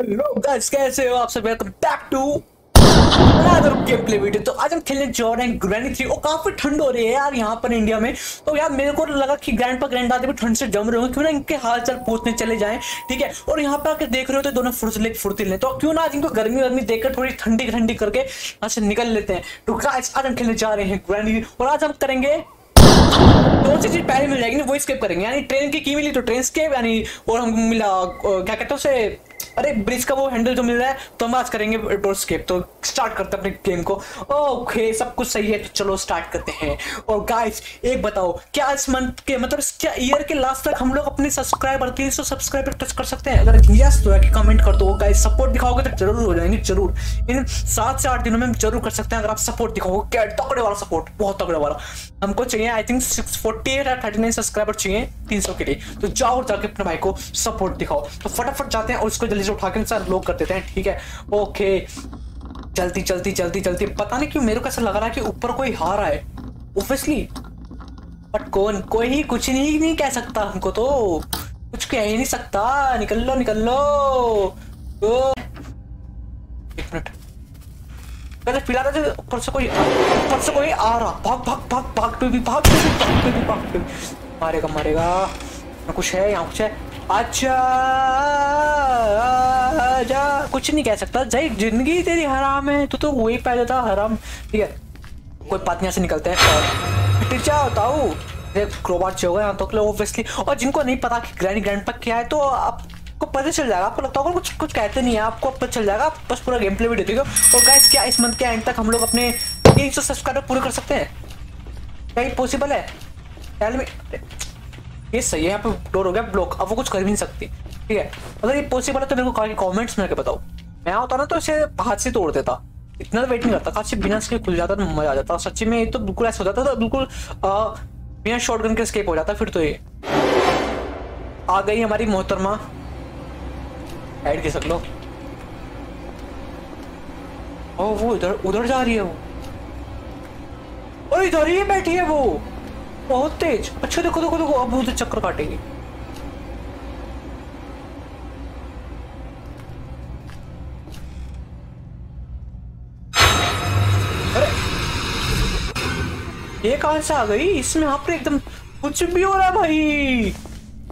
Hello guys, कैसे हो आप सब? Welcome back to another game play video. तो आज हम खेलने जा रहे हैं ग्रैनी 3। और काफी ठंड हो रही है यार यहाँ पर इंडिया में। तो यार मेरे को लगा कि ग्रैंडपा ग्रैंडदादा भी ठंड से जम रहे होंगे, क्यों ना इनके हालचाल पूछने चले जाएं। ठीक है, और यहाँ पर आकर देख रहे हो तो दोनों फुर्ती लें, तो क्यों ना आज इनको गर्मी वर्मी देकर थोड़ी ठंडी करके यहाँ से निकल लेते हैं। तो गाइस आज हम खेलने जा रहे हैं ग्रैनी, और आज हम करेंगे दो चीजें। पहले मिल जाएगी ना, वो स्केप करेंगे, यानी ट्रेन की मिली तो ट्रेन स्केप, यानी और हम मिला क्या कहते हैं, अरे ब्रिज का वो हैंडल जो मिल रहा है, तो हम आज करेंगे डोर स्केप। तो स्टार्ट करते हैं अपने गेम को। ओके, सब कुछ सही है तो चलो स्टार्ट करते हैं। और गाइस एक बताओ, क्या इस मंथ के मतलब क्या ईयर के लास्ट तक हम लोग अपने सब्सक्राइबर 300 सब्सक्राइबर टच कर सकते हैं? अगर यस तो कमेंट कर दो। गाइस सपोर्ट दिखाओगे तो जरूर हो जाएंगे, जरूर इन 7 से 8 दिनों में हम जरूर कर सकते हैं। अगर आप सपोर्ट दिखाओगे, क्या तगड़े वाला सपोर्ट, बहुत तगड़े वाला हमको चाहिए। आई थिंक 648 या 639 सब्सक्राइबर चाहिए 300 के लिए। तो जाओ जाके अपने भाई को सपोर्ट दिखाओ। तो फटाफट जाते हैं और उसको जल्दी उठा के सर लोग कर देते हैं। ठीक है, ओके जल्दी। पता नहीं क्यों मेरे को ऐसा लग रहा है कि ऊपर कोई हार आए ऑब्वियसली, बट कौन, कोई ही कुछ नहीं कह सकता हमको, तो कुछ कह ही नहीं सकता। निकल लो। एक मिनट पहले फिलहाल तो ऊपर से कोई आ रहा। भाग। मारेगा। कुछ है। अच्छा जा, कुछ नहीं कह सकता। जय जिंदगी तेरी हराम है, तो वही पहले था हराम। ठीक है, कोई बात नहीं, से निकलते हैं। टीचा बताओ क्रोबार चाहिए होगा यहाँ तो ऑब्वियसली। और जिनको नहीं पता कि ग्रैनी ग्रैंडपा क्या है, तो आपको पता चल जाएगा। आपको लगता होगा कुछ कहते नहीं है, आपको पता चल जाएगा। आप बस पूरा गेम प्ले भी देखिएगा। और गाइस क्या इस मंथ के एंड तक हम लोग अपने 300 सब्सक्राइबर पूरे कर सकते हैं? क्या पॉसिबल है? ये सही है, यहाँ पे डोर हो गया ब्लॉक, अब वो कुछ कर भी नहीं सकती। ठीक है, अगर ये पॉसिबल है तो मेरे को कमेंट्स में आके बताओ। मैं होता ना तो इसे हाथ से तोड़ देता, इतना तो वेट नहीं करता। हाथ से बिना स्केप खुल जाता तो मजा आ जाता सच्ची में। ये तो बिल्कुल ऐसा हो जाता था, बिल्कुल बिना शॉटगन के स्केप हो जाता। फिर तो ये आ गई हमारी मोहतरमा, ऐड कर सक लो। ओ वो उधर जा रही है, वो इधर ही बैठी है, वो बहुत तेज। अच्छा देखो अब उधर चक्कर काटेगी। अरे ये कहां से आ गई इसमें? यहाँ पर एकदम कुछ भी हो रहा है भाई।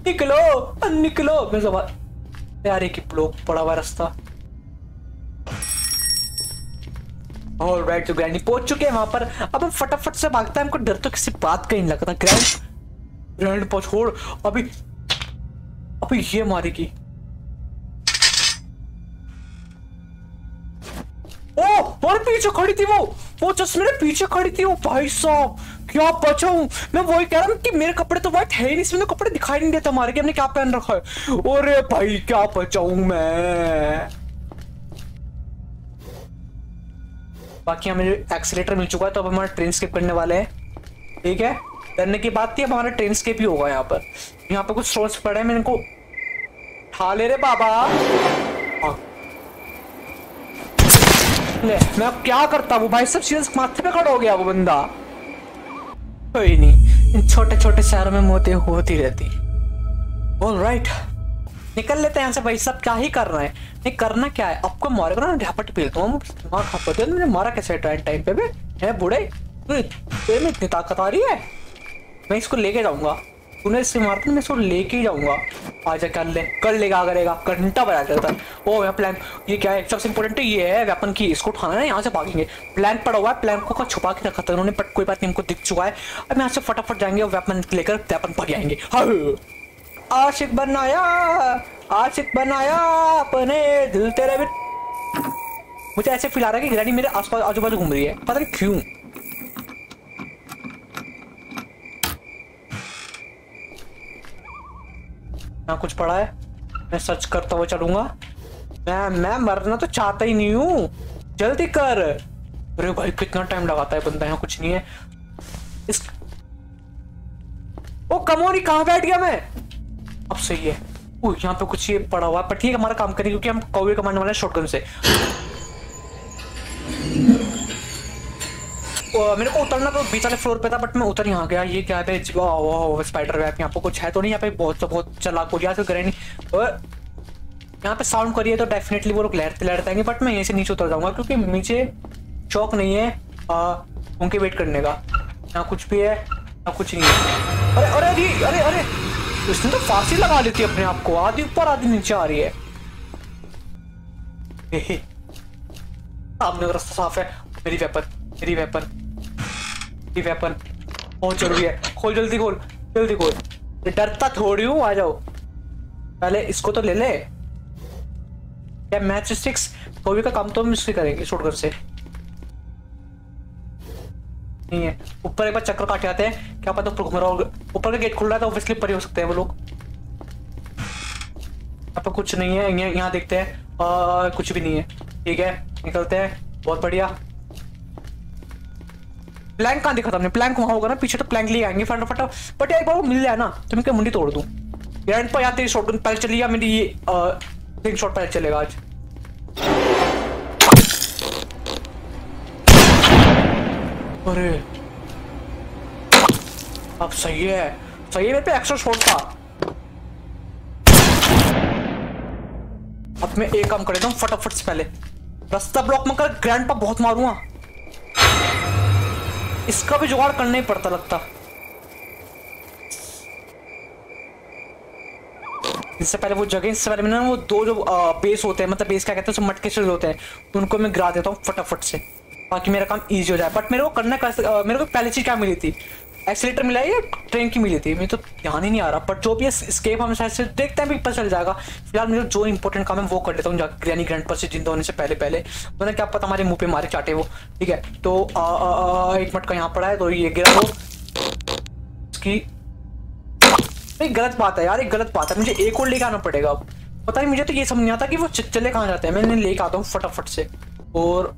निकलो मेरे साथ यार, एक ब्लॉक पड़ा हुआ रास्ता। ऑलराइट, तो ग्रैनी पहुंच चुके हैं वहां पर। अब हम फटाफट से भागता है, हमको डर तो किसी बात का ही नहीं लगता। ग्रैंड छोड़, अभी ये मारेगी। ओह, और पीछे खड़ी थी वो जस्ट मेरे पीछे खड़ी थी वो। भाई साहब क्या बचा हूं मैं। वही कह रहा हूँ कि मेरे कपड़े तो व्हाइट है ही नहीं, इसमें कपड़े दिखाई नहीं देता हमारे कि हमने क्या पहन रखा है। और भाई क्या बचा हूं मैं। बाकी हमें एक्सीलेटर मिल चुका है, तो अब हमारा ट्रेन स्केप करने वाले हैं। ठीक है, करने की बात थी, अब हमारा ट्रेन स्केप ही होगा। यहाँ पर कुछ सोर्स पड़े हैं, मैंने इनको उठा ले रे बाबा। हाँ। ले मैं अब क्या करता हूँ भाई, सब सीरियस माथे पे खड़ा हो गया वो बंदा। कोई नहीं, इन छोटे शहरों में मौतें होती रहती। ऑलराइट, निकल लेते हैं यहाँ से भाई साहब। क्या ही कर रहे हैं, नहीं करना क्या है। आपको मारेगा ना झपट पीलता हूँ, मैंने मारा कैसे टाइम पे भी है बूढ़े। में इतनी ताकत आ रही है, मैं इसको लेके जाऊंगा। तूने इससे मारते मैं इसको लेके जाऊंगा। आजा कर लेगा करेगा, घंटा बजा देता है। ओ मैं प्लान, ये क्या है सबसे इंपॉर्टेंट ये है वेपन की, इसको उठाना है। यहाँ से भागेंगे, प्लान पड़ा हुआ है, प्लान को छुपा के रखा था उन्होंने, बट कोई बात नहीं हमको दिख चुका है। अब यहाँ से फटाफट जाएंगे और वेपन लेकर वेपन भाग जाएंगे। आशिक बनाया अपने दिल तेरे भी। मुझे ऐसे फील आ रहा है कि ग्रैनी मेरे आसपास आजू बाजू घूम रही है, पता नहीं क्यों। यहाँ कुछ पड़ा है, मैं सर्च करता हुआ चलूंगा। मैं मरना तो चाहता ही नहीं हूँ, जल्दी कर। अरे भाई कितना टाइम लगाता है बंदा। यहाँ कुछ नहीं है। ओ कमोरी, कहाँ बैठ गया मैं? अब सही है। यहाँ पे कुछ ये पड़ा हुआ, पर ठीक हमारा काम करें क्योंकि हम कौवे कमाने वाले हैं शॉटगन से। मेरे को उतरना तो बीच वाले फ्लोर पे था, बट मैं उतर यहाँ गया। ये क्या है? Spider web. यहाँ पे कुछ है तो नहीं? यहाँ पे बहुत चलाक हो गया ग्रैनी। यहाँ पे साउंड करिए तो डेफिनेटली वो लोग लहरते लहरते आएंगे, बट मैं यहीं से नीचे उतर जाऊंगा क्योंकि मुझे शौक नहीं है उनके वेट करने का। यहाँ कुछ भी है यहाँ कुछ नहीं है। अरे अरे अरे अरे अरे उसने तो फांसी लगा ली थी अपने आप को, आधी ऊपर आधी नीचे आ रही है। सामने का रास्ता साफ है। मेरी वेपन मेरी वेपन मेरी वेपन बहुत जरूरी है। खोल जल्दी खोल जल्दी खोल। डरता थोड़ी हूँ, आ जाओ पहले इसको तो ले ले। क्या मैच स्टिक्स कोवी का काम तो हम इससे करेंगे शॉटगन से नहीं है। ऊपर एक बार चक्कर काट आते हैं, क्या पता ऊपर घूम रहा होगा। ऊपर का गेट खुल रहा था ऑब्वियसली परे हो सकते हैं वो लोग। यहाँ पर कुछ नहीं है, यहाँ देखते हैं। कुछ भी नहीं है, ठीक है निकलते हैं। बहुत बढ़िया। प्लैंक कहाँ दिखा था हमने? प्लैंक वहाँ होगा ना पीछे, तो प्लैंक ले आएंगे फटाफट। बट यार एक बार वो मिल जाए ना तो मैं क्या मुंडी तोड़ दूँ। ग्रैंड पर यार तेरी शॉटगन पहले चली या मेरी ये थिंग शॉट पहले चलेगा आज। अरे अब सही है, सही है। मेरे पे एक्स्ट्रा शॉट था। अब मैं एक काम कर देता हूँ फटाफट से, पहले रास्ता ब्लॉक में कर। ग्रैंड पर बहुत मारूंगा, इसका भी जुगाड़ करना ही पड़ता लगता। इससे पहले वो जगह, इससे पहले मैंने वो दो जो बेस होते हैं, मतलब बेस क्या कहते हैं, मटके से होते हैं, उनको मैं गिरा देता हूँ फटाफट से ताकि मेरा काम इजी हो जाए। बट मेरे को करना मेरे को पहली चीज क्या मिली थी? एक्सीलेटर मिला है, ट्रेन की मिली थी, मुझे तो ध्यान ही नहीं आ रहा। बट जो भी स्केप हम शायद से देखते हैं भी पता चल जाएगा। फिलहाल मुझे जो इंपॉर्टेंट काम है वो कर लेता हूँ ग्रैनी ग्रैंड पर से जिंदा होने से पहले पहले, वरना क्या पता हमारे मुंह पे मारे चाटे वो। ठीक है तो एक मटका यहाँ पड़ा है तो ये गिरा दो इसकी। गलत बात है यार, एक गलत बात है। मुझे एक और लेके आना पड़ेगा अब। पता नहीं मुझे तो ये समझ नहीं आता कि वो चले कहाँ जाते हैं। मैंने लेके आता हूँ फटाफट से और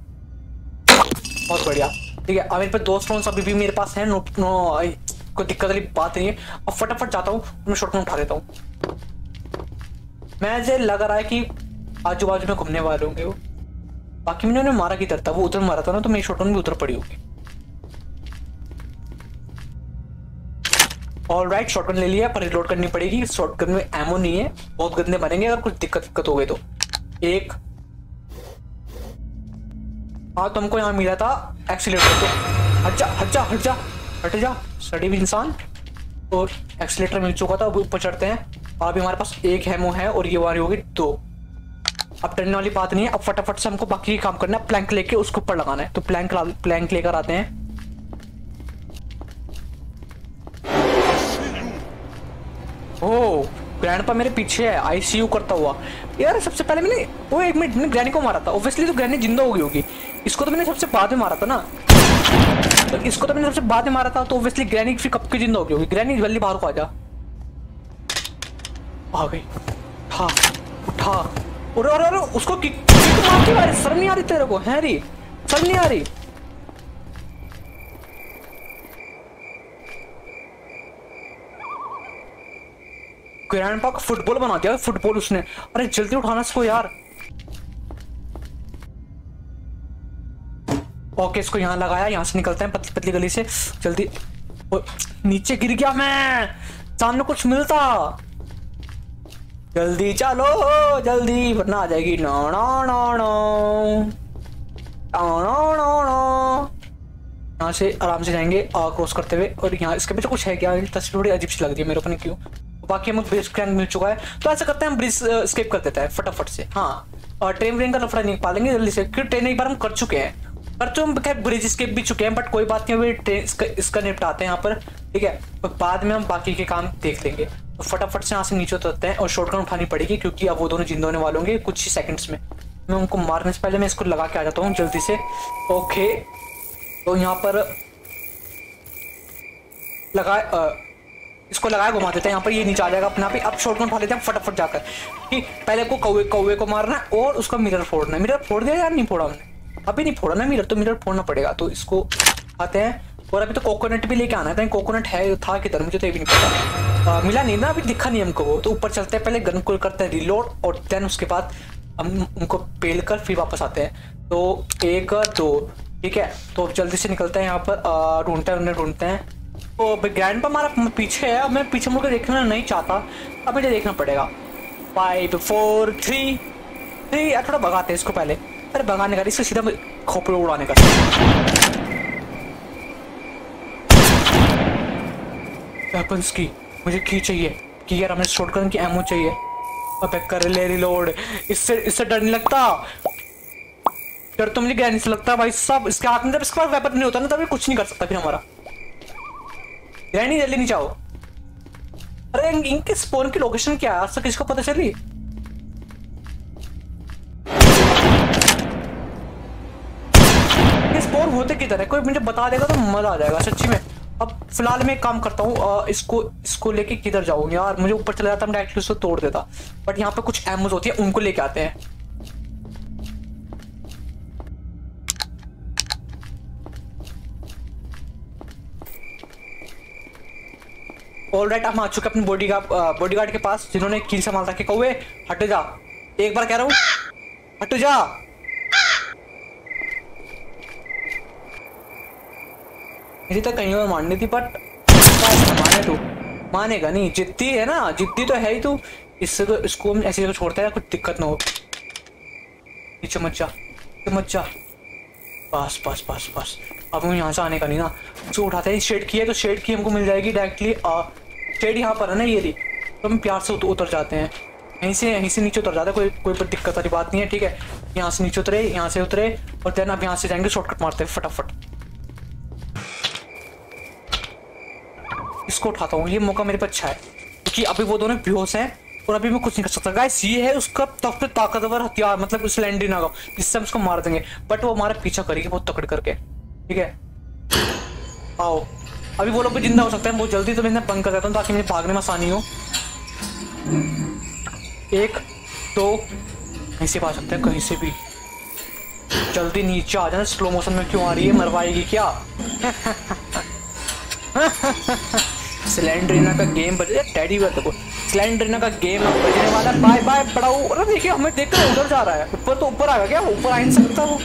बहुत बढ़िया। ठीक है अब मेरे पे 2 स्टोन्स अभी भी मेरे पास हैं। कोई दिक्कत वाली बात नहीं है। अब फटाफट जाता हूँ मैं, शॉटगन उठा देता हूँ। मुझे लग रहा है कि आजू बाजू में घूमने वाले होंगे वो। बाकी मैंने उन्हें मारा किधर था? वो उधर मारा था ना, तो मेरी शॉटगन भी उधर पड़ी होगी। ऑलराइट शॉटगन ले लिया पर रिलोड करनी पड़ेगी। शॉटगन में एमो नहीं है, बहुत गंदे बनेंगे अगर कुछ दिक्कत हो गई तो। एक हाँ तुमको यहाँ मिला था एक्सीलेटर तो। अच्छा हट जा हट जा हट जा सटीब इंसान। और एक्सीलेटर मिल चुका था, अब ऊपर चढ़ते हैं। अभी हमारे पास एक एमो है और ये वाली होगी 2। अब डरने वाली बात नहीं है। अब फटाफट से हमको बाकी काम करना है। प्लैंक लेके उसके ऊपर लगाना है, तो प्लैंक लेकर आते हैं। ओह ग्रैंडपा मेरे पीछे है आईसीयू करता हुआ। यार सबसे पहले मैंने वो 1 मिनट मैंने ग्रैनी को मारा था ऑब्वियसली, तो ग्रैनी जिंदा हो गई होगी। इसको तो मैंने सबसे बाद में मारा था ना, तो इसको तो मैंने सबसे बाद में मारा था, तो ऑब्वियसली ग्रैनी फिर कब की जिंदा हो गई होगी। ग्रैनी जल्दी बाहर को आ जा। आ गई। उठा उठा। अरे अरे अरे उसको शर्म नहीं आ रही तेरे को? है री शर्म नहीं आ रही? ग्रैंडपा का फुटबॉल बना दिया, फुटबॉल उसने। अरे जल्दी उठाना इसको यार। ओके इसको यहाँ लगाया। यहाँ से निकलते हैं पतली पतली गली से जल्दी। नीचे गिर गया मैं, सामने कुछ मिलता। जल्दी चलो जल्दी वरना आ जाएगी। No no no no no no no. यहाँ से आराम से जाएंगे क्रॉस करते हुए। और यहाँ इसके पीछे कुछ है क्या? तस्वीर थोड़ी अजीब सी लग रही है मेरे को, नहीं क्यों। बाकी हमें ब्रिज क्रैंक मिल चुका है, तो ऐसा करते हैं हम ब्रिज स्केप कर देते हैं फटाफट से। हाँ और ट्रेन व्रेन का लफड़ा नहीं पा लेंगे जल्दी से, क्योंकि ट्रेन एक बार हम कर चुके हैं। पर तो हम खैर ब्रिज स्केप भी चुके हैं, बट कोई बात नहीं, अभी ट्रेन इसका निपटाते हैं यहाँ पर। ठीक है तो बाद में हम बाकी के काम देख लेंगे। तो फटाफट से यहाँ से नीचे उतरते हैं और शॉटगन उठानी पड़ेगी क्योंकि अब वो दोनों जिंदा होने वाले होंगे कुछ ही सेकंड्स में। मैं उनको मारने से पहले मैं इसको लगा के आ जाता हूँ जल्दी से। ओके तो यहाँ पर इसको लगाया घुमा देते हैं यहाँ पर, ये नीचे आ जाएगा अपना भी। अब शॉटगन उठा लेते हैं फटाफट जाकर कि पहले को कौवे को मारना है और उसका मिरर फोड़ना है। मिरर फोड़ दिया यार? नहीं फोड़ा हमने, अभी नहीं फोड़ा ना मिरर, तो मिरर फोड़ना पड़ेगा। तो इसको आते हैं और अभी तो कोकोनट भी लेके आना है। कोकोनट है था किधर? मुझे तो ये भी नहीं पता, मिला नहीं ना, अभी दिखा नहीं हमको वो। तो ऊपर चलते हैं, पहले गन को करते हैं रिलोड और देन उसके बाद हम उनको पेल कर फिर वापस आते हैं। तो 1 2 ठीक है तो जल्दी से निकलते हैं यहाँ पर, ढूंढते हैं। तो ग्रैंडपा हमारा पीछे है। अब मैं पीछे मुड़कर देखना नहीं चाहता, अब मुझे देखना पड़ेगा। 5 4 3 3। यार थोड़ा भगाते हैं इसको पहले। अरे भगाने का इसको सीधा खोपड़े उड़ाने का। वेपन्स की मुझे की चाहिए कि यार हमें शॉटगन की एमो चाहिए। अबे कर ले रिलोड। इससे डर नहीं लगता। डर तो मुझे ग्रैनी से लगता है भाई साहब। इसके हाथ में जब इसके पास वेपन नहीं होता ना तब ये कुछ नहीं कर सकता फिर हमारा। ग्रैनी जल्दी नहीं जाओ। अरे इनके स्पोन की लोकेशन क्या है आज तक किसको पता चली? स्पोन होते किधर है? कोई मुझे बता देगा तो मजा आ जाएगा सच्ची में। अब फिलहाल मैं एक काम करता हूँ, इसको लेके किधर जाऊँ यार? मुझे ऊपर चला जाता, मैं डायरेक्टली उसको तोड़ देता। बट यहाँ पे कुछ एमोज होती है, उनको लेके आते हैं। ऑलराइट हम आ चुके अपने बॉडीगार्ड के पास जिन्होंने कील संभाल रखे। कौवे हट जा, एक बार कह रहा हूँ हट जा। मेरी तो कहीं और मारनी थी बट माने तू मानेगा नहीं। जिद्दी है ना, जिद्दी तो है ही तू। इससे तो इसको हम ऐसी जगह छोड़ते हैं कुछ दिक्कत ना हो। चमचा बस बस बस बस। अब हम यहाँ से आने का नहीं ना। उसको उठाते हैं। शेड की है तो शेड की हमको मिल जाएगी डायरेक्टली। शेड यहाँ पर है ना, ये रही। तो हम प्यार से उतर जाते हैं, यहीं से नीचे उतर जाते हैं। कोई दिक्कत वाली बात नहीं है, ठीक है। यहाँ से नीचे उतरे, यहाँ से उतरे और देन अब यहाँ से जाएंगे शॉर्टकट मारते हैं फटाफट। इसको उठाता हूँ, ये मौका मेरे पे अच्छा है क्योंकि अभी वो दोनों बेहोश हैं और अभी मैं कुछ नहीं कर सकता। गाइस ये है उसका सबसे ताकतवर हथियार, मतलब उस लैंडी नागा जिससे हम उसको मार देंगे। बट वो हमारा पीछा करेगी बहुत तकड़ करके, ठीक है। आओ अभी वो लोग भी जिंदा हो सकते हैं बहुत जल्दी, तो मैं इन्हें बंद कर देता हूँ ताकि मुझे भागने में आसानी हो। 1 2 कहीं से भी आ सकते हैं, कहीं से भी। जल्दी नीचे आ जाना। स्लो मोशन में क्यों आ रही है? मरवाएगी क्या? सिलेंड्रीना का गेम बज टैडी बेयर देखो, सिलेंड्रीना का गेम बजने वाला। बाय बाय पड़ाऊ। अरे देखिए हमें देखकर उधर जा रहा है। ऊपर तो ऊपर आएगा क्या? ऊपर आ नहीं सकता वो,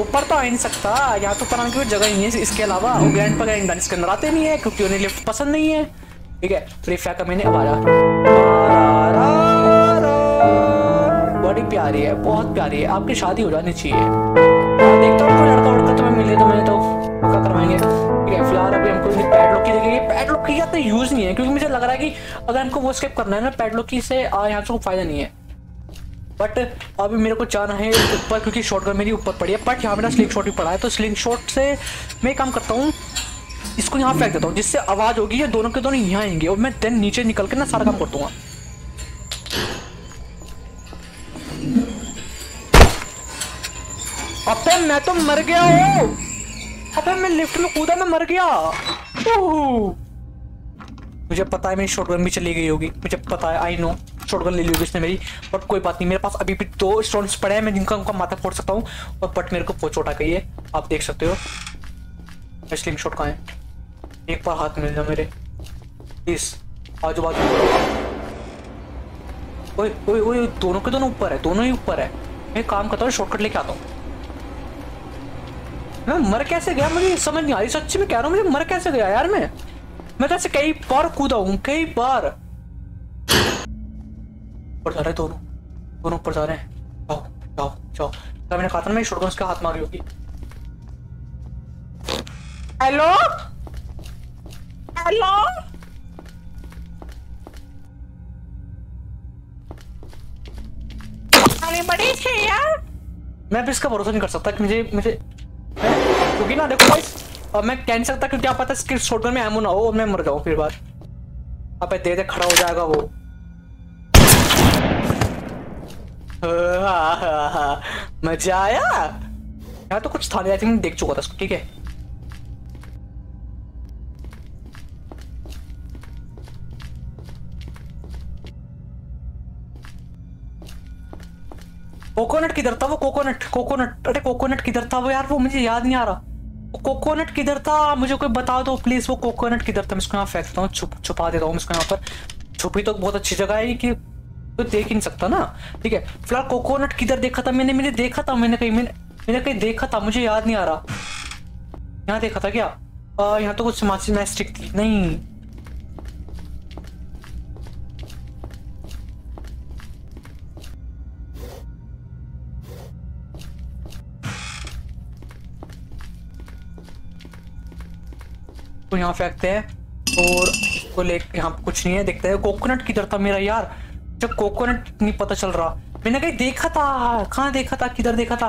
ऊपर तो आ नहीं सकता। यहाँ तो ऊपर आने की कोई जगह ही है। इसके अलावा वो ग्रैंड पर ग्रैंड इसके अंदर आते नहीं है क्योंकि उन्हें लिफ्ट पसंद नहीं है, ठीक है। फ्री फायर का मैंने आवाजा बड़ी प्यारी है, बहुत प्यारी है। आपकी शादी हो जानी चाहिए। देखता हूँ कोई लड़का उड़का तुम्हें मिले तो मैंने तो पक्का करवाएंगे। फिलहाल अभी हमको पैडलॉक की देखिए, पैडलॉक की इतना यूज नहीं है क्योंकि मुझे लग रहा है कि अगर हमको वो स्केप करना है ना पैडलॉक की से यहाँ से कोई फायदा नहीं है। बट अभी मेरे को जाना है ऊपर क्योंकि शॉटगन मेरी ऊपर पड़ी है। बट यहाँ मेरा स्लिंग शॉट भी पड़ा है, तो स्लिंग शॉट से मैं काम करता हूँ, इसको यहाँ फेंक देता हूँ जिससे आवाज होगी। ये दोनों के दोनों यहाँ आएंगे और मैं देन नीचे निकल के ना सारा काम कर दूंगा। अबे मैं तो मर गया हूँ। अबे मैं लिफ्ट में कूदा, मैं मर गया। मुझे पता है मेरी शॉटगन भी चली गई होगी, मुझे पता है। आई नो शॉटगन ले ली होगी इसने मेरी, बट कोई बात नहीं। मेरे पास अभी भी 2 स्टोन्स पड़े हैं, मैं जिनका उनका माथा फोड़ सकता हूँ। और बट मेरे को वो चोट आ गई है, आप देख सकते हो। स्लिंग शॉट कहाँ है? एक बार हाथ मिल जाओ मेरे प्लीज। आजू बाजू दोनों के दोनों ऊपर है, दोनों ही ऊपर है। मैं काम करता हूँ, शॉर्टकट लेके आता हूँ। मैं मर कैसे गया मुझे समझ नहीं आ रही, सच्ची में कह रहा हूँ। मुझे मर कैसे गया यार? मैं तो ऐसे कई बार कूदा हूँ, कई बार। ऊपर जा रहे दोनों ऊपर जा रहे हैं। जाओ जाओ जाओ। तब मैंने कहा था ना मेरी शॉटगन उसके हाथ में आ गई होगी। हेलो हेलो बड़ी थे यार। मैं भी इसका भरोसा नहीं कर सकता कि मुझे क्योंकि ना देखो गाइस अब मैं कह नहीं सकता क्योंकि आप पता है शॉटगन में एमो ना हो और मैं मर जाऊँ फिर बार। अब दे दे खड़ा हो जाएगा वो। मजा आया यार। तो कुछ था नहीं, आई थिंक देख चुका था इसको, ठीक है। कोकोनट किधर था वो? कोकोनट अरे कोकोनट किधर था वो यार? वो मुझे याद नहीं आ रहा। कोकोनट किधर था? मुझे कोई बता दो प्लीज, वो कोकोनट किधर था? मैं इसको यहाँ फेंक देता हूँ, छुपा देता हूँ इसको यहाँ पर। छुपी तो बहुत अच्छी जगह है कि तो देख ही नहीं सकता ना, ठीक है। फिलहाल कोकोनट किधर देखा था मैंने? मैंने कहीं देखा था, मुझे याद नहीं आ रहा। यहाँ देखा था क्या? यहाँ तो कुछ मैस्टिक थी नहीं। इसको यहाँ फेंकते हैं और इसको ले यहाँ कुछ नहीं है। देखते हैं कोकोनट किधर था मेरा यार, जब कोकोनट नहीं पता चल रहा, मैंने कहीं देखा था, कहाँ देखा था, किधर देखा था।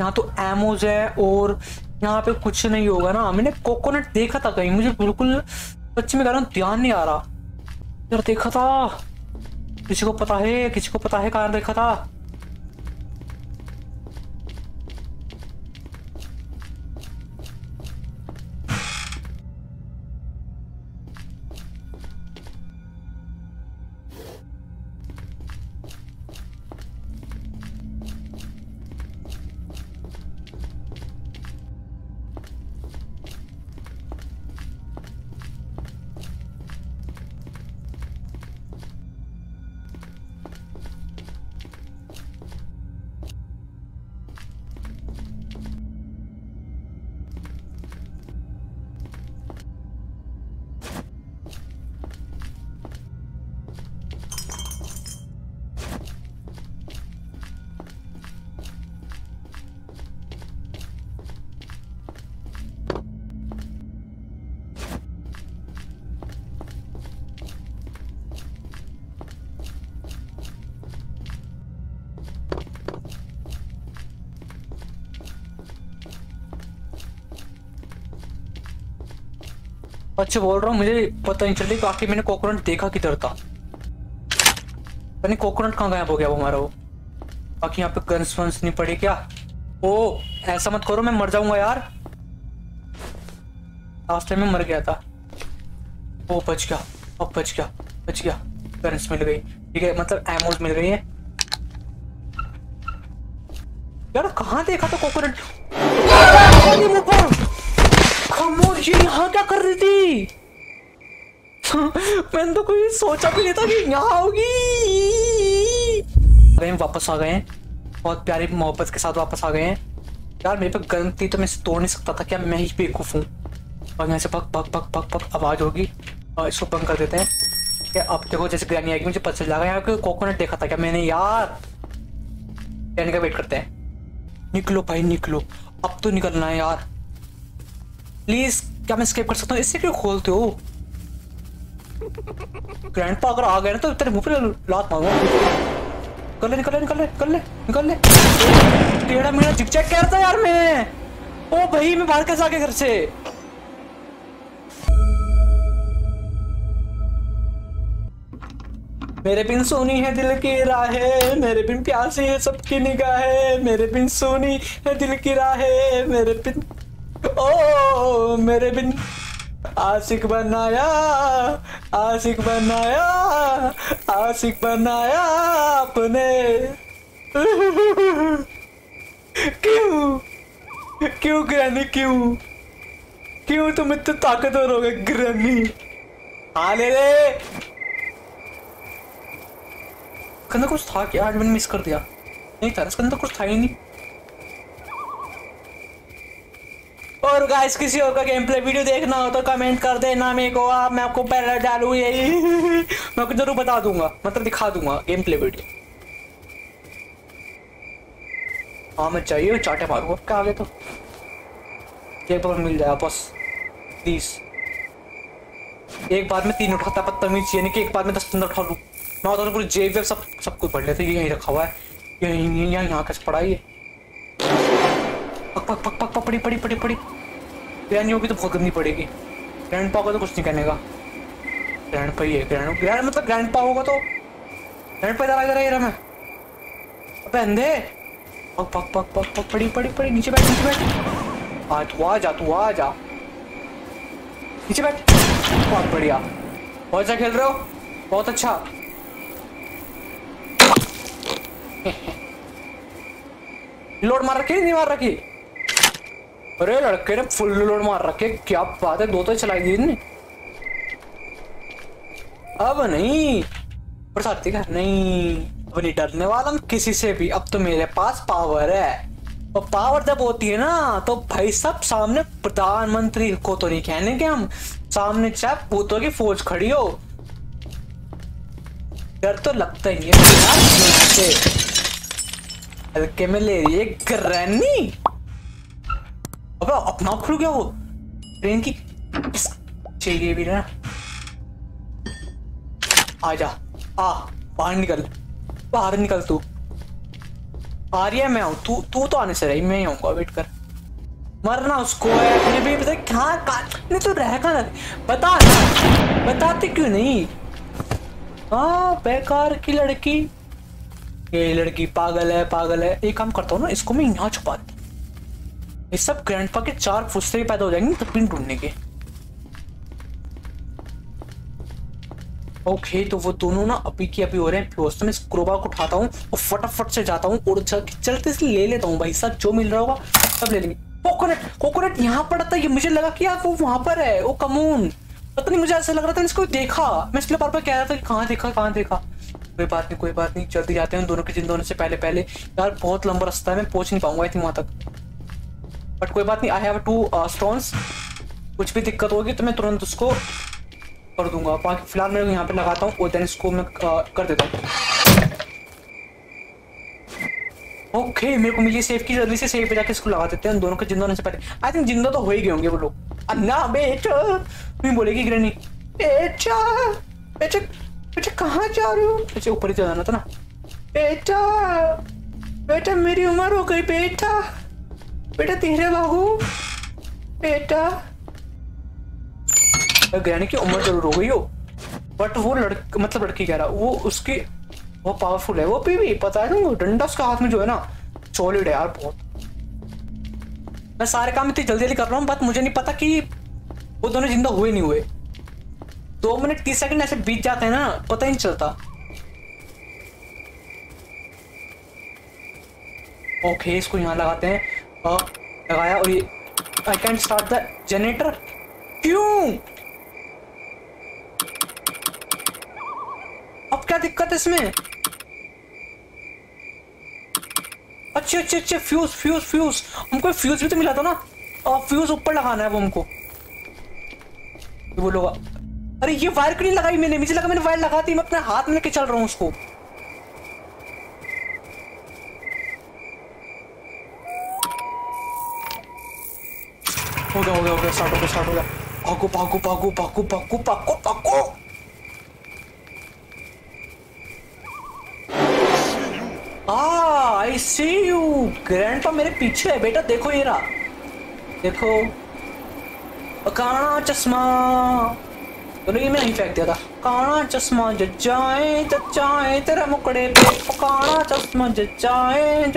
यहाँ तो एमोज है और यहाँ पे कुछ नहीं होगा ना, मैंने कोकोनट देखा था कहीं, मुझे बिल्कुल सच में कह रहा हूँ ध्यान नहीं आ रहा यार, देखा था, किसी को पता है, किसी को पता है कहाँ देखा था। अच्छा बोल रहा हूँ, मुझे पता नहीं चल रहा मैंने कोकोनट देखा किधर था, मैंने कोकोनट कहाँ गायब हो गया वो हमारा वो। बाकी यहाँ पे गन्स वंस नहीं पड़े क्या? ओ ऐसा मत करो, मैं मर जाऊंगा यार, लास्ट टाइम में मर गया था। ओ बच गया, अब बच गया, बच गया। गन्स मिल गई, ठीक है, मतलब एमोज मिल गई है यार। कहाँ देखा था कोकोनट? खामोश, ये यहाँ क्या कर रही थी? मैंने तो कोई सोचा भी नहीं था कि यहाँ होगी। अरे वापस आ गए हैं, बहुत प्यारी मोहब्बत के साथ वापस आ गए हैं यार। मेरे पे गन थी तो मैं इसे तोड़ नहीं सकता था क्या? मैं ही बेवकूफ हूँ। और यहाँ से पक पक पक पक पक आवाज होगी और इसको बंद कर देते हैं क्या? अब देखो जैसे बिरयानी आएगी मुझे पता चल जाएगा। यहाँ कोकोनट देखा था क्या मैंने यार? बिरयानी का वेट करते हैं। निकलो भाई निकलो, अब तो निकलना है यार प्लीज। क्या मैं स्केप कर सकता हूँ? इससे क्यों खोलते हो? ग्रैंडपा अगर आ गए ना तो तेरे मुंह पे लात मारूंगा। कर ले, निकल ले, निकल ले, निकल ले, निकल ले। टेढ़ा मेरा जिगजैग करता यार मैं। ओ भाई मैं बाहर कैसे आ गया घर से? मेरे बिन सोनी है दिल की राहें, मेरे बिन प्यासी है सबकी निगाहें, मेरे बिन सोनी है दिल की राहें, मेरे बिन ओ मेरे बिन आशिक बनाया, आशिक बनाया, आशिक बनाया अपने। क्यों क्यों ग्रैनी, क्यों क्यों तुम इतने ताकतवर हो गए ग्रैनी? आ ले रे कंधा। कुछ था क्या? आज मैंने मिस कर दिया। नहीं था इसके अंदर, कुछ था ही नहीं। और गाइस किसी और का गेम प्ले वीडियो देखना हो तो कमेंट कर देना मेरे को, आप मैं आपको पहले डालू यही मैं आपको जरूर बता दूंगा, मतलब दिखा दूंगा गेम प्ले वीडियो। हाँ मैं चाहिए चाटे मारूंगा आपके आगे, तो एक बार मिल जाएगा बस प्लीज। एक बार में 3 उठाता बदतमीज, यानी कि एक बार में 10-15 उठा लूँ। मैं उधर पूरी जेब सब सब कुछ पढ़ लेते। यहीं रखा हुआ है, यहीं यहाँ कैसे पड़ा है? पक पक पक पक पड़ी पड़ी पड़ी पड़ी। ग्रैनी होगी तो बहुत गंदी पड़ेगी। ग्रैंडपा होगा तो कुछ नहीं कहने का, ग्रैंडपा ही है। ग्रैंड मतलब ग्रैंडपा होगा तो ग्रैंडपा इधर आ गया रहा मैं। अबे अंधे, पक पक पक पक पक पड़ी पड़ी पड़ी। नीचे बैठ, नीचे बैठ। आ तू आ जा, तू आ जा, नीचे बैठ। बहुत बढ़िया, बहुत अच्छा खेल रहे हो, बहुत अच्छा। लोड मार रखी नहीं मार रखी? अरे लड़के ने फुल लोड मार रखे, क्या बात है। 2 तो चलाई दी ने। अब नहीं प्रसादी का नहीं, अब नहीं डरने वाला किसी से भी। अब तो मेरे पास पावर है, और पावर जब होती है ना तो भाई सब सामने प्रधानमंत्री को तो नहीं कहने के हम, सामने चाहे भूतों की फौज खड़ी हो, डर तो लगता ही है। हल्के में ले रही है ग्रैनी। अबे अपना खुल गया वो ट्रेन की। चाहिए भी ना। आजा, आ बाहर निकल, बाहर निकल। तू आ रही है, मैं आऊँ। तू तो आने से रही, मैं ही आऊँगा। वेट कर, मरना उसको है अपने भी। पता कहाँ नहीं तो रहेगा ना। बताते क्यों नहीं? हाँ, बेकार की लड़की। ये लड़की पागल है, पागल है। एक काम करता हूँ ना, इसको मैं यहाँ छुपा देता। ये सब ग्रैंडपा के चार फुस्से ही पैदा हो जाएंगे तब ढूंढने के। ओके, तो वो दोनों ना अभी की अभी हो रहे हैं। फिर मैं इस क्रोबा को उठाता हूँ और फटाफट से जाता हूँ और चलते से ले लेता हूँ। भाई साहब, जो मिल रहा होगा सब ले लेंगे। कोकोनट यहाँ पड़ा था। ये मुझे लगा कि यार वो वहां पर है। ओ कमून, पता नहीं मुझे ऐसा लग रहा था इसको देखा। मैं इसलिए बार बार कह रहा था कि कहाँ देखा। कोई बात नहीं, कोई बात नहीं, जल्दी जाते हैं। दोनों के जिंदा होने से पहले। यार बहुत लंबा रास्ता है, मैं पहुंच नहीं पाऊंगा आई थिंक वहां तक। बट कोई बात नहीं, आई हैव टू स्टोन्स। कुछ भी दिक्कत होगी तो मैं तुरंत उसको कर दूंगा। बाकी फिलहाल मैं यहाँ पे लगाता हूँ और देन इसको मैं कर देता हूँ। ओके, मेरे को मिली सेफ की। जल्दी से सेफ पे जाके इसको लगा देते हैं। दोनों के जिंदा होने से पहले आई थिंक जिंदा तो हो ही गए होंगे वो लोग। अन्ना बेटा, तुम बोलेगी ग्रैनी, बेटा बेटा बेटा कहाँ जा रहे हो? बेटा ऊपर ही चला जाना था ना। बेटा बेटा मेरी उम्र हो गई बेटा, बेटा तेरे बाबू बेटा। ग्रैनी की उम्र जरूर हो गई हो, बट वो लड़की कह रहा, वो उसकी वो पावरफुल है। वो भी पता है तुमको, डंडा उसके हाथ में जो है ना सॉलिड है यार बहुत। मैं सारे काम इतनी जल्दी जल्दी कर रहा हूँ, बट मुझे नहीं पता कि वो दोनों जिंदा हुए नहीं हुए। 2 मिनट 30 सेकंड ऐसे बीत जाते हैं ना, पता ही नहीं चलता। ओके, इसको यहाँ लगाते हैं। लगाया। और ये I can start the generator. क्यों? अब क्या दिक्कत है इसमें? अच्छे फ्यूज। हमको फ्यूज भी तो मिला था ना। फ्यूज ऊपर लगाना है वो हमको। वो लोग, अरे ये वायर क्यों नहीं लगाई मैंने? मुझे लगा मैंने वायर लगा दी। मैं अपने हाथ में लेके चल रहा हूँ उसको। हो गया स्टार्ट हो गया। भागो। आई सी यू। ग्रैंडपा मेरे पीछे है बेटा। देखो ये रहा, देखो काना चश्मा। तो ये मैं ही फेंक दिया था। काना चश्मा जचाए तेरे मुकड़े पे। काना चश्मा जचाए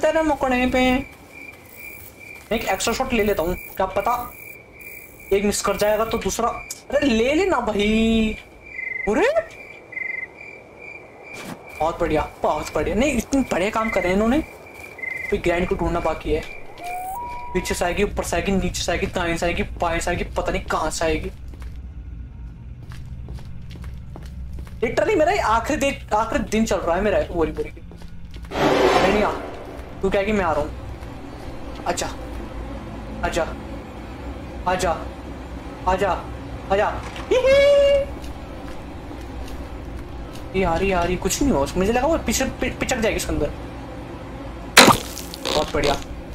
तेरे मुकड़े पे। मैं एक एक्स्ट्रा शॉट ले लेता हूँ, क्या पता एक मिस कर जाएगा तो दूसरा। अरे ले लेना भाई। अरे बहुत बढ़िया। नहीं, इतने बड़े काम कर रहे हैं इन्होंने। फिर ग्रैंड को ढूंढना बाकी है। पीछे से आएगी, ऊपर से आएगी, नीचे से आएगी, दाएं से आएगी, बाएं से आएगी, पता नहीं कहाँ से आएगी। लिटरली मेरा आखिरी दिन चल रहा है मेरा। बोरी नहीं आ, तू क्या कि मैं आ रहा हूँ। अच्छा आजा। यार कुछ नहीं हो। मुझे लगा वो पिचक जाएगी इसके अंदर। बहुत बढ़िया,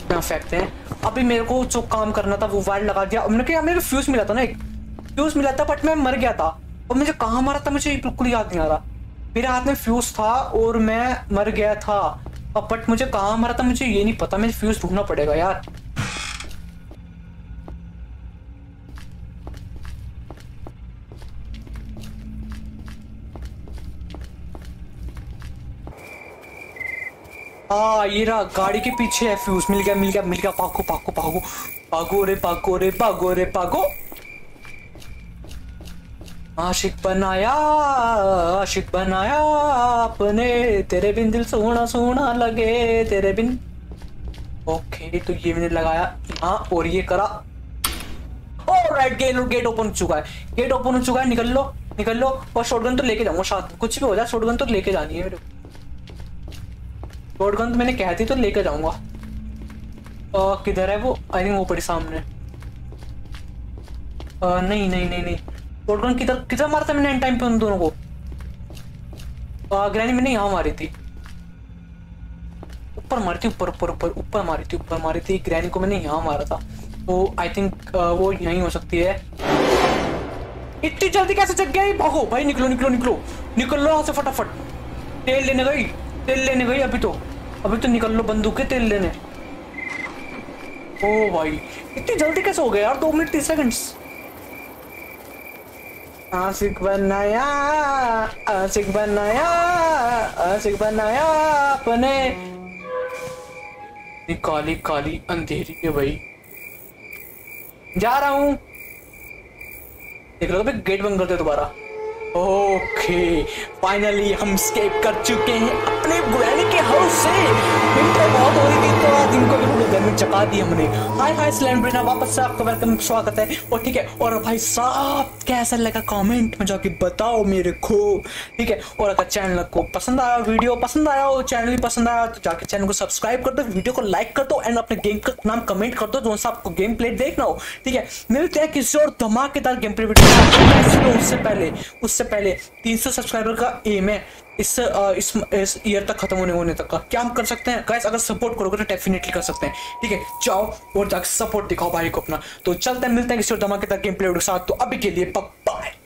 यहाँ फेंकते हैं। अभी मेरे को जो काम करना था वो वायर लगा दिया। मेरे फ्यूज मिला था ना, एक फ्यूज मिला था, बट मैं मर गया था। और मुझे कहाँ मारा था मुझे बिल्कुल याद नहीं आ रहा। मेरे हाथ में फ्यूज था और मैं मर गया था, बट मुझे कहाँ मारा था मुझे ये नहीं पता। मुझे फ्यूज ढूंढना पड़ेगा यार। हाँ, ये रहा, गाड़ी के पीछे है फ्यूज। मिल गया। भागो रे। आशिक बनाया अपने, तेरे बिन दिल सोना लगे तेरे बिन। ओके, तो ये मैंने लगाया हाँ, और ये करा। ऑलराइट, गेट ओपन हो चुका है। निकल लो। और शॉटगन तो लेके जाऊंगा साथ, कुछ भी हो जाए शॉटगन तो लेके जानी है मेरे। शॉटगन तो मैंने कहा थी तो लेकर जाऊंगा। किधर है वो? आई थिंक वो पड़ी सामने। नहीं। शॉटगन किधर मारा था मैंने एंड टाइम पे उन दोनों को? ग्रैनी मैंने यहाँ मारी थी। ऊपर मारी थी ग्रैनी को मैंने यहाँ मारा था। तो आई थिंक वो यहीं हो सकती है। इतनी जल्दी कैसे जग गया? भागो भाई, निकलो निकलो निकलो निकल लो यहाँ से फटाफट। तेल लेने गई अभी तो निकल लो बंदूक के तेल लेने। ओ भाई इतनी जल्दी कैसे हो गया यार? 2 मिनट 30 सेकंड्स। आशिक बनाया अपने काली काली अंधेरी के। भाई जा रहा हूं, देख लो तो भाई गेट बंद करते दोबारा। ओके फाइनली हम स्केप कर चुके हैं अपने ग्रैनी के हाउस से। विंटर बहुत हो रही थी तो दिन को बिल्कुल गर्मी चका दी हमने। हाय स्लैम्ब्रिना, वापस से आपका वेलकम, स्वागत है। और ठीक है, और भाई साहब कैसा लगा कमेंट में जाके बताओ मेरे को, ठीक है। और अगर चैनल को पसंद आया, वीडियो पसंद आया हो, चैनल भी पसंद आया तो जाके चैनल को सब्सक्राइब कर दो, वीडियो को लाइक कर दो एंड अपने गेम का नाम कमेंट कर दो जो सा आपको गेम प्ले देखना हो, ठीक है। मिलते हैं किसी और धमाकेदार गेम प्ले वीडियो। उससे पहले 300 सब्सक्राइबर का एम है इस ईयर तक खत्म होने तक का। क्या हम कर सकते हैं गाइस? अगर सपोर्ट करोगे तो डेफिनेटली कर सकते हैं, ठीक है। जाओ और जाकर सपोर्ट दिखाओ भाई को अपना। तो चलते हैं, मिलते हैं किसी और धमाकेदार गेम प्ले के साथ। तो अभी के लिए बाय।